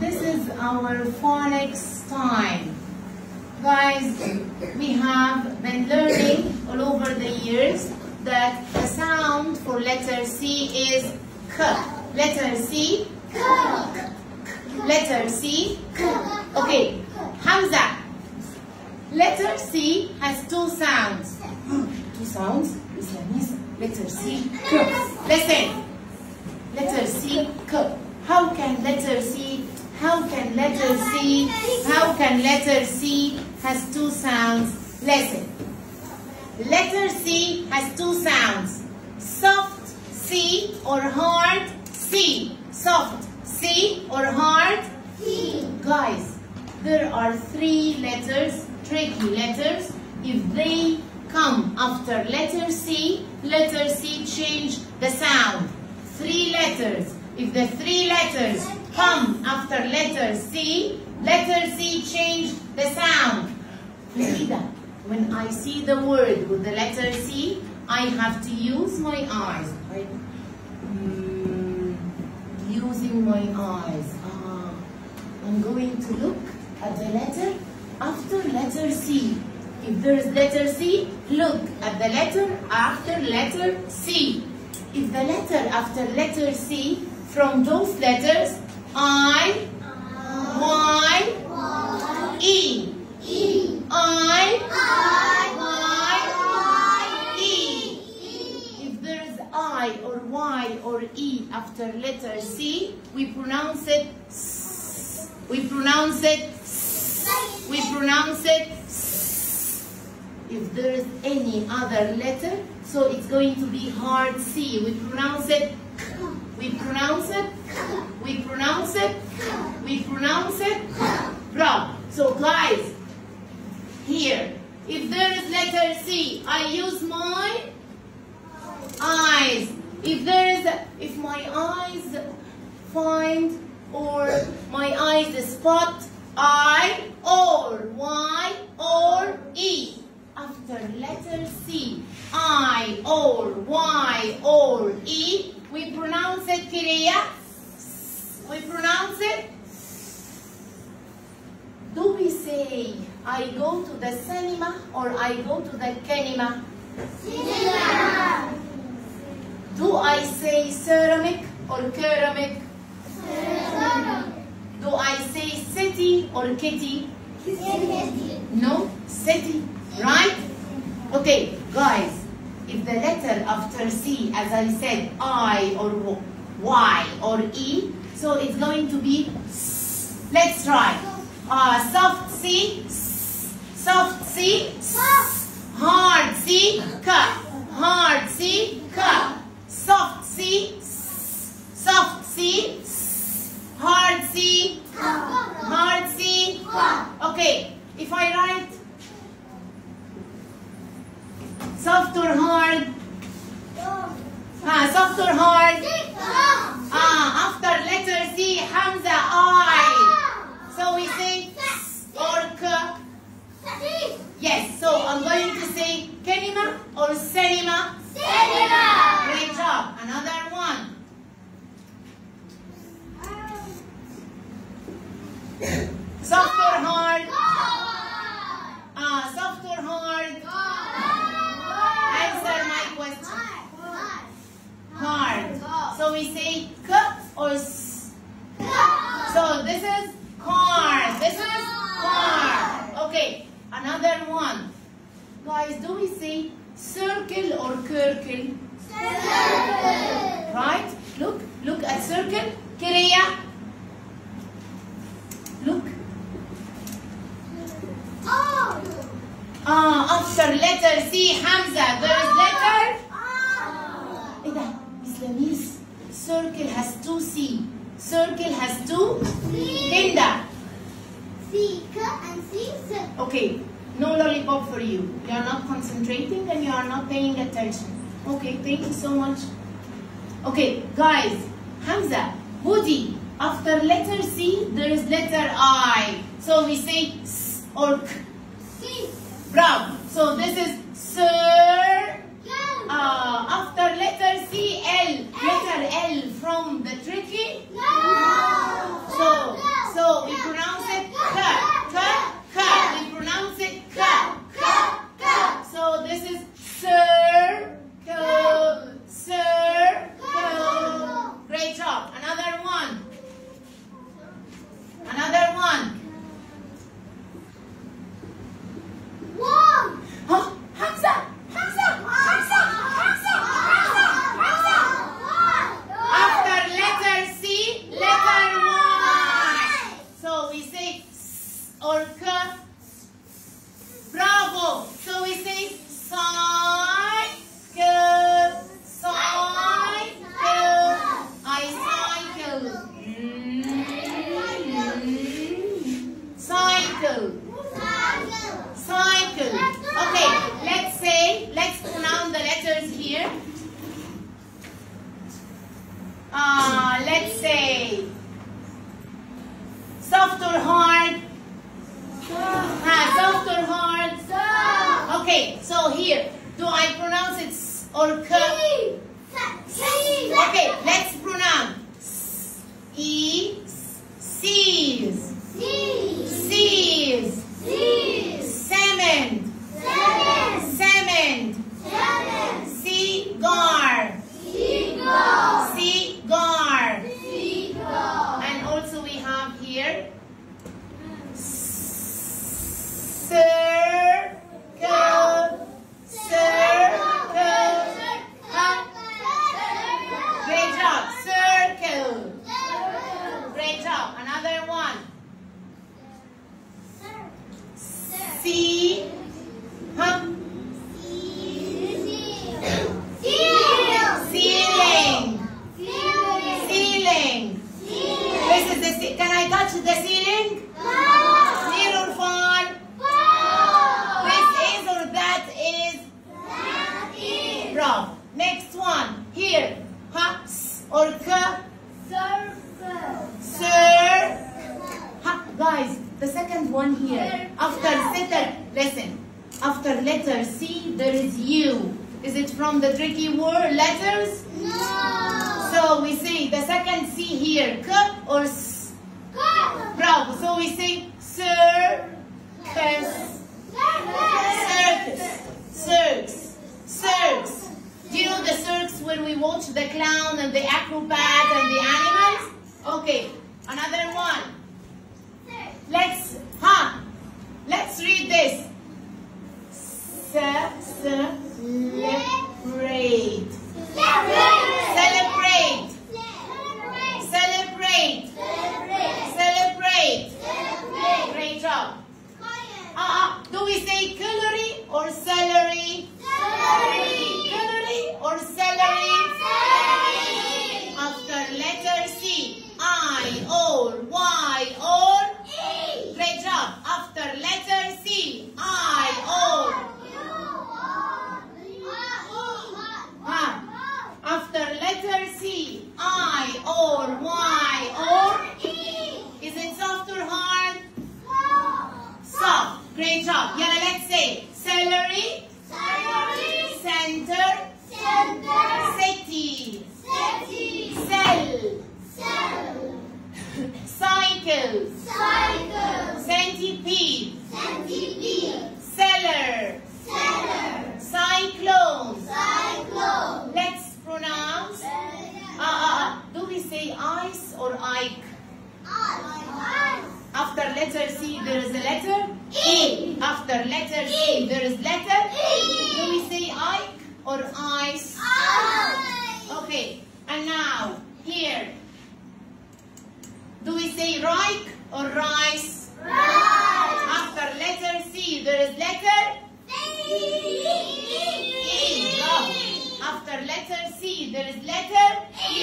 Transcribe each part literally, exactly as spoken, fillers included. This is our phonics time. Guys, we have been learning all over the years that the sound for letter C is K. Letter C, K. Letter C, K. Okay, Hamza. Letter C has two sounds. Two sounds? Letter C, K. Listen. Letter C, K. How can letter C, how can letter C, how can letter C has two sounds? Listen. Letter C has two sounds. Soft C or hard C. Soft C or hard C. Guys, there are three letters, tricky letters. If they come after letter C, letter C change the sound. Three letters. If the three letters come after letter C, letter C change the sound. Farida, when I see the word with the letter C, I have to use my eyes. Right? Mm, using my eyes. Ah, I'm going to look at the letter after letter C. If there is letter C, look at the letter after letter C. If the letter after letter C, from those letters, I, I Y, Y, E, E, I, I, Y, Y, E. If there is I or Y or E after letter C, we pronounce it S. We pronounce it S. We pronounce it S. If there is any other letter, so it's going to be hard C. We pronounce it K. We pronounce it K. We pronounce it K. We pronounce it K. Bravo. So guys, here, if there is letter C, I use my eyes. If there is, a, if my eyes find or my eyes spot I or Y or E. After letter C, I or Y or E, we pronounce it, Kireya. We pronounce it. Do we say, I go to the cinema or I go to the kinema? Cinema. Do I say ceramic or ceramic? Ceramic. Do I say city or kitty? Kitty. No, city. Right? Okay, guys, if the letter after C, as I said, I or Y or E, so it's going to be S. Let's try. Uh, soft C, S. Soft C, S. Hard C, K. Hard C, K. Soft C, S. Soft C, S. Hard C, K. Hard C, K. Okay, if I write soft or hard? Ah, soft or hard? Ah, after letter C, Hamza, I. So we say S or K. Yes, so I'm going to say Kenima or Senima. Senima. Great job. Another one. Soft or hard? Ah, soft or hard? Hard. So we say K or S. So this is hard. This is hard. Okay, another one. Guys, do we say circle or curcle? Circle. Right? Look, look at circle. Kireya. Look. Oh. Ah, after letter C, Hamza. There is letter. Miss, circle has two C. Circle has two C. Linda. C, K and C, C. Okay, no lollipop for you. You are not concentrating and you are not paying attention. Okay, thank you so much. Okay, guys, Hamza, hoodie. After letter C, there is letter I. So we say S or K. C. Bravo. So this is sir. Uh, after letter C, L, letter L from the tricky? No! So, or ka. Bravo! So we say side, go, side, go. I cycle. Mm-hmm. Cycle. Cycle. Okay, let's say, let's pronounce the letters here. Uh, let's say soft or hard. Soft or hard? Soft. Okay, so here, do I pronounce it s or k? Okay, let's pronounce s e seas. Seas. Cement. Cement. Cigar. Cigar. Cigar. And also we have here circle, circle, great job, circle, great job, another one, C, huh? Ceiling, ceiling, this is the ceiling, can I touch the ceiling? Zero or five? Bravo. Next one here. Hups or ka? Circle. Sir. Guys, the second one here. After letter, listen. After letter C, there is U. Is it from the tricky word letters? No. So we say the second C here. Ka or S. Ka. Bravo. So we say sir. Circus. Circus. Circus. Circus. Do you know the circus where we watch the clown and the acrobat and the animals? Okay, another one. Let's, huh? Let's read this. Celebrate. Celebrate. Celebrate. Celebrate. Celebrate. Great job. Uh, do we say celery or celery? Celery. Celery or celery? Celery. After letter C, I or Y or E. Great job. After letter C, I or U or E. After letter C, I or Y or E. Is it soft or hard? Soft. Great job. Yeah, let's say celery. Center. Center. Center. City. City. Cell. Cell. Cycle. Cycle. Centipede. Centipede. Cellar. Cellar. Cyclone. Cyclone. Let's pronounce. Uh, uh, do we say ice or Ike? Ice. After letter C, there is a letter E. After letter C, there is letter E. Do we say Ike or ice? Ice. Okay. And now, here. Do we say Rike or rice? Rice. After letter C, there is letter C. E. E. After letter C, there is letter E. E.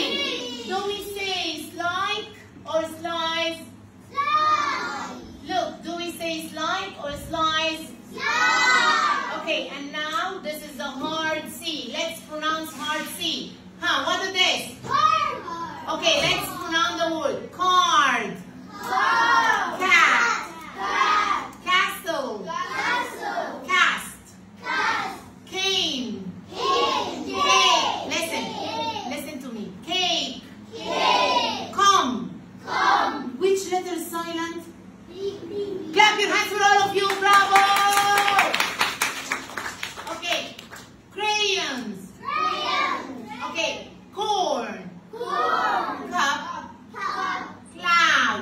Do we say slide or slice? Slide. Look, do we say slide or slice? Slide. Okay, and now this is the hard C. Let's pronounce hard C. Huh, what is this? Hard. Okay, let's pronounce the word. Card. Card. Cat. Cat. Castle. Castle. Cast. Cast. Cane. Cane. Cake. Listen. Listen to me. Cake. Cake. Come. Come. Which letter is silent? Clap your hands for all of you. Bravo. Crayons. Crayons. Okay. Corn. Corn. Cup. Cup. Cloud. Cloud.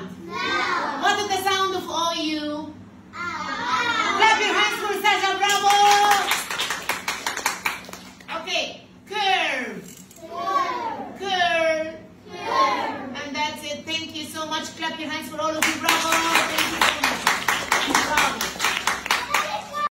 What is the sound of all you? Uh, Clap your hands for Sasha. Bravo. Okay. Curve. Curve. Curve. Curve. And that's it. Thank you so much. Clap your hands for all of you. Bravo.